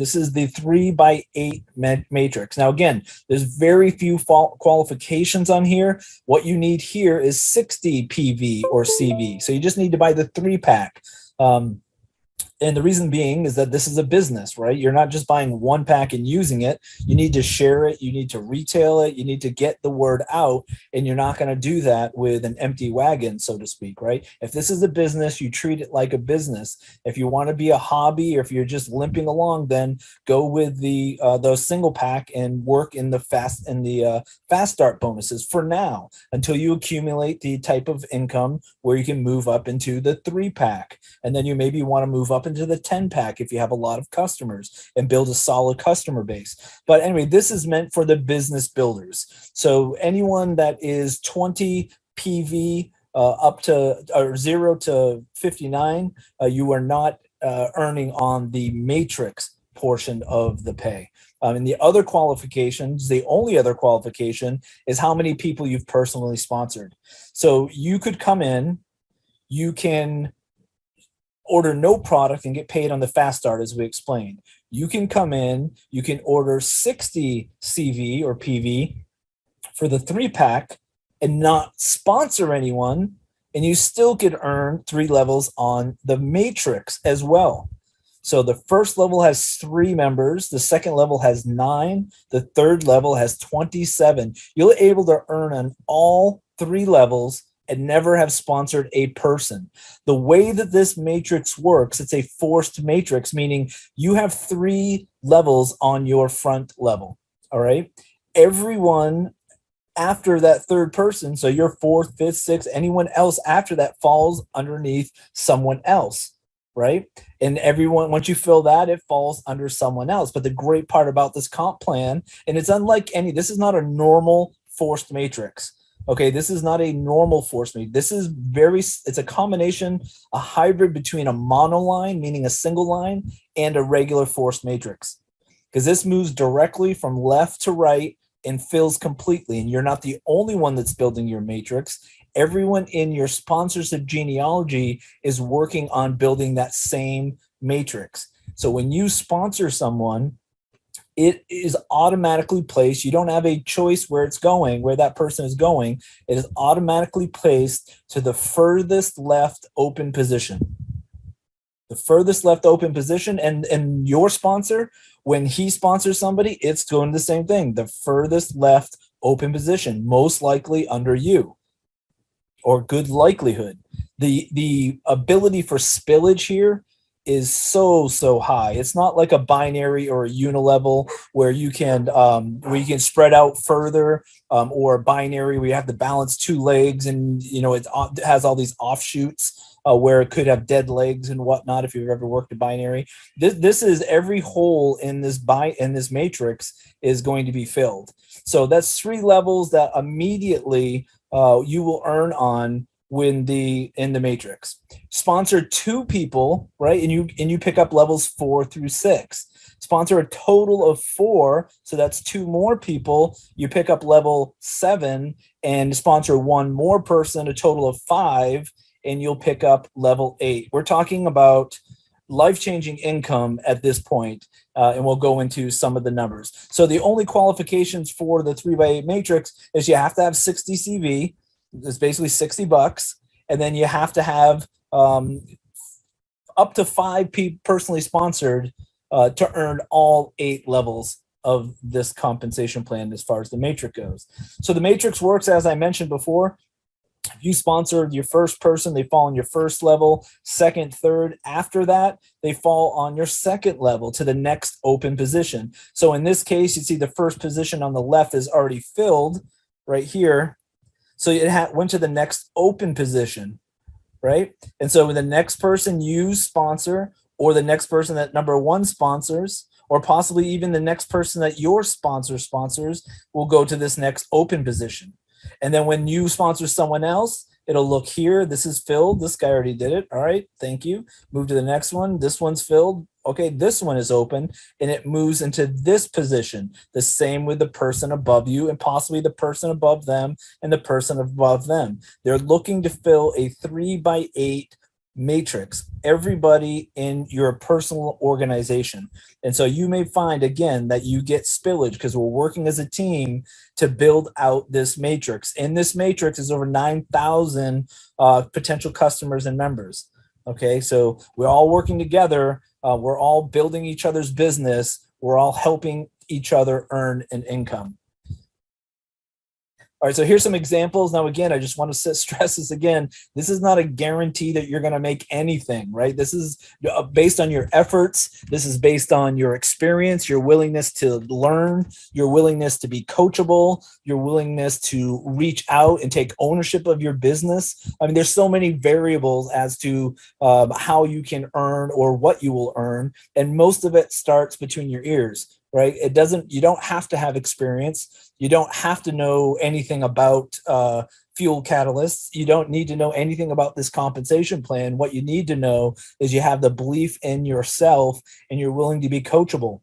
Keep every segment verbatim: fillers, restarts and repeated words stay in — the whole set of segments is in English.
This is the three by eight matrix. Now, again, there's very few qualifications on here. What you need here is sixty P V or C V. So you just need to buy the three pack. Um, And the reason being is that this is a business, right? You're not just buying one pack and using it. You need to share it. You need to retail it. You need to get the word out, and you're not going to do that with an empty wagon, so to speak, right? If this is a business, you treat it like a business. If you want to be a hobby, or if you're just limping along, then go with the uh, the single pack and work in the fast in the uh, fast start bonuses for now until you accumulate the type of income where you can move up into the three pack, and then you maybe want to move up into the ten pack if you have a lot of customers and build a solid customer base. But anyway, this is meant for the business builders. So anyone that is twenty P V uh, up to or zero to fifty-nine, uh, you are not uh, earning on the matrix portion of the pay. Um, and the other qualifications, the only other qualification is how many people you've personally sponsored. So you could come in, you can order no product and get paid on the fast start, as we explained. You can come in, you can order sixty C V or P V for the three pack and not sponsor anyone, and you still could earn three levels on the matrix as well. So the first level has three members, the second level has nine, the third level has twenty-seven. You'll be able to earn on all three levels and never have sponsored a person. The way that this matrix works, it's a forced matrix, meaning you have three levels on your front level, all right? Everyone after that third person, so your fourth, fifth, sixth, anyone else after that falls underneath someone else, right? And everyone, once you fill that, it falls under someone else. But the great part about this comp plan, and it's unlike any, this is not a normal forced matrix. Okay, this is not a normal force matrix. This is very, it's a combination, a hybrid between a monoline, meaning a single line, and a regular force matrix. Because this moves directly from left to right and fills completely. And you're not the only one that's building your matrix. Everyone in your sponsorship genealogy is working on building that same matrix. So when you sponsor someone, it is automatically placed. You don't have a choice where it's going, where that person is going. It is automatically placed to the furthest left open position. The furthest left open position, and, and your sponsor, when he sponsors somebody, it's doing the same thing. The furthest left open position, most likely under you, or good likelihood. The, the ability for spillage here is so so high. It's not like a binary or a unilevel where you can um, where you can spread out further, um, or a binary where you have to balance two legs and you know it has all these offshoots uh, where it could have dead legs and whatnot. If you've ever worked a binary, this this is every hole in this bi in this matrix is going to be filled. So that's three levels that immediately uh, you will earn on when the in the matrix. Sponsor two people, right? And you and you pick up levels four through six. Sponsor a total of four, so that's two more people. You pick up level seven, and sponsor one more person, a total of five, and you'll pick up level eight. We're talking about life-changing income at this point, uh, and we'll go into some of the numbers. So the only qualifications for the three by eight matrix is you have to have sixty C V. It's basically sixty bucks. And then you have to have um, up to five people personally sponsored uh, to earn all eight levels of this compensation plan as far as the matrix goes. So the matrix works, as I mentioned before. If you sponsored your first person, they fall on your first level, second, third. After that, they fall on your second level to the next open position. So in this case, you see the first position on the left is already filled right here. So it had, went to the next open position, right? And so the next person you sponsor, or the next person that number one sponsors, or possibly even the next person that your sponsor sponsors, will go to this next open position. And then when you sponsor someone else, it'll look here. This is filled. This guy already did it. All right, thank you. Move to the next one. This one's filled. Okay, this one is open, and it moves into this position. The same with the person above you, and possibly the person above them, and the person above them. They're looking to fill a three by eight matrix everybody in your personal organization. And so you may find, again, that you get spillage because we're working as a team to build out this matrix. And this matrix is over nine thousand uh, potential customers and members. Okay, so we're all working together. Uh, we're all building each other's business. We're all helping each other earn an income. All right, so here's some examples. Now, again, I just want to stress this again. This is not a guarantee that you're going to make anything, right? This is based on your efforts. This is based on your experience, your willingness to learn, your willingness to be coachable, your willingness to reach out and take ownership of your business. I mean, there's so many variables as to um, how you can earn or what you will earn. And most of it starts between your ears. Right? It doesn't, you don't have to have experience. You don't have to know anything about uh, fuel catalysts. You don't need to know anything about this compensation plan. What you need to know is you have the belief in yourself and you're willing to be coachable.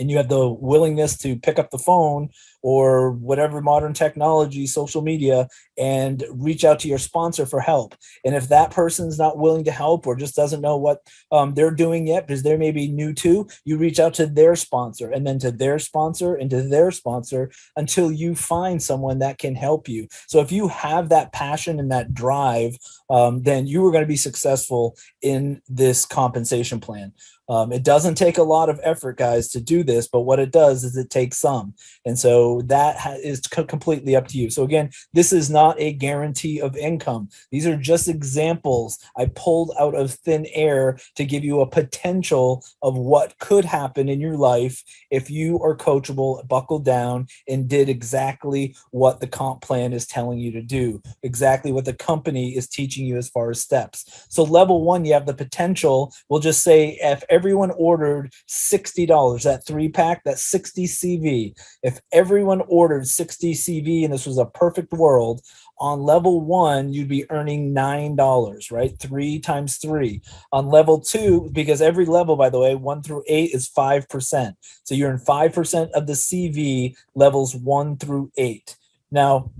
And you have the willingness to pick up the phone or whatever modern technology, social media, and reach out to your sponsor for help. And if that person's not willing to help or just doesn't know what um, they're doing yet because they may be new to, you reach out to their sponsor and then to their sponsor and to their sponsor until you find someone that can help you. So if you have that passion and that drive, um, then you are going to be successful in this compensation plan. Um, it doesn't take a lot of effort, guys, to do this, but what it does is it takes some. And so that ha- is co- completely up to you. So again, this is not a guarantee of income. These are just examples I pulled out of thin air to give you a potential of what could happen in your life if you are coachable, buckled down, and did exactly what the comp plan is telling you to do, exactly what the company is teaching you as far as steps. So level one, you have the potential. We'll just say if everyone ordered sixty dollars, that three pack, that's sixty C V. If everyone ordered sixty C V and this was a perfect world, on level one, you'd be earning nine dollars, right? Three times three. On level two, because every level, by the way, one through eight is five percent. So you earn five percent of the C V levels one through eight. Now,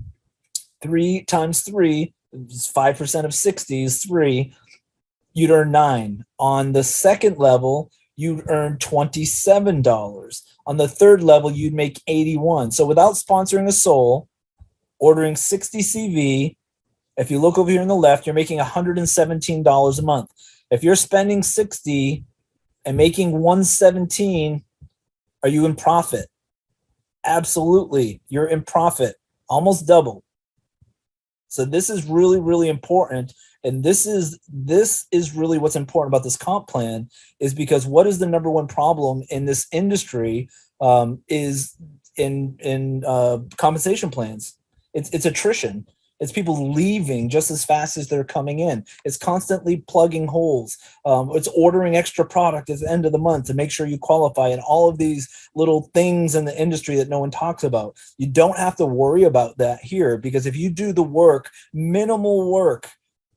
three times three is five percent of sixty is three. You'd earn nine. On the second level, you'd earn twenty-seven dollars. On the third level, you'd make eighty-one. So without sponsoring a soul, ordering sixty C V, if you look over here on the left, you're making one hundred seventeen dollars a month. If you're spending sixty and making one hundred seventeen, are you in profit? Absolutely, you're in profit, almost double. So this is really, really important. And this is this is really what's important about this comp plan is because what is the number one problem in this industry um, is in in uh, compensation plans. It's, it's attrition. It's people leaving just as fast as they're coming in. It's constantly plugging holes. Um, it's ordering extra product at the end of the month to make sure you qualify and all of these little things in the industry that no one talks about. You don't have to worry about that here because if you do the work, minimal work,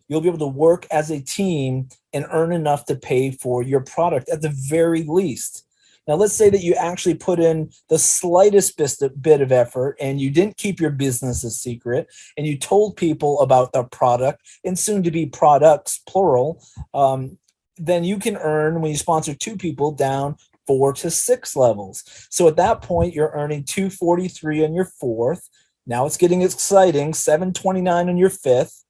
you'll be able to work as a team and earn enough to pay for your product at the very least. Now, let's say that you actually put in the slightest bit of effort and you didn't keep your business a secret and you told people about the product and soon to be products, plural, um, then you can earn, when you sponsor two people, down four to six levels. So at that point, you're earning two hundred forty-three dollars on your fourth. Now it's getting exciting, seven hundred twenty-nine dollars on your fifth.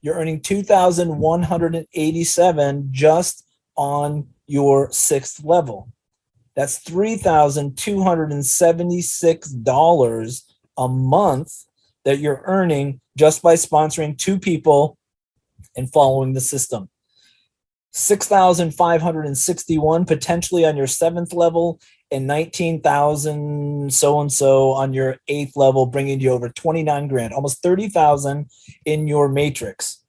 You're earning two thousand one hundred eighty-seven dollars just on your sixth level. That's three thousand two hundred seventy-six dollars a month that you're earning just by sponsoring two people and following the system. six thousand five hundred sixty-one dollars potentially on your seventh level and nineteen thousand so-and-so on your eighth level, bringing you over twenty-nine grand, almost thirty thousand in your matrix.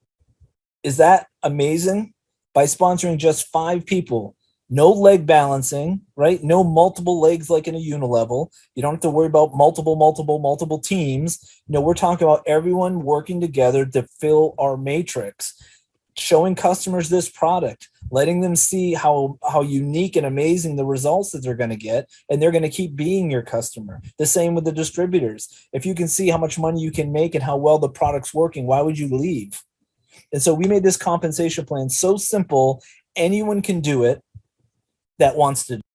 Is that amazing? By sponsoring just five people, no leg balancing, right? No multiple legs like in a unilevel. You don't have to worry about multiple, multiple, multiple teams. No, we're talking about everyone working together to fill our matrix. Showing customers this product, letting them see how how unique and amazing the results that they're going to get, and they're going to keep being your customer. The same with the distributors. If you can see how much money you can make and how well the product's working, why would you leave? And so we made this compensation plan so simple, anyone can do it that wants to do it.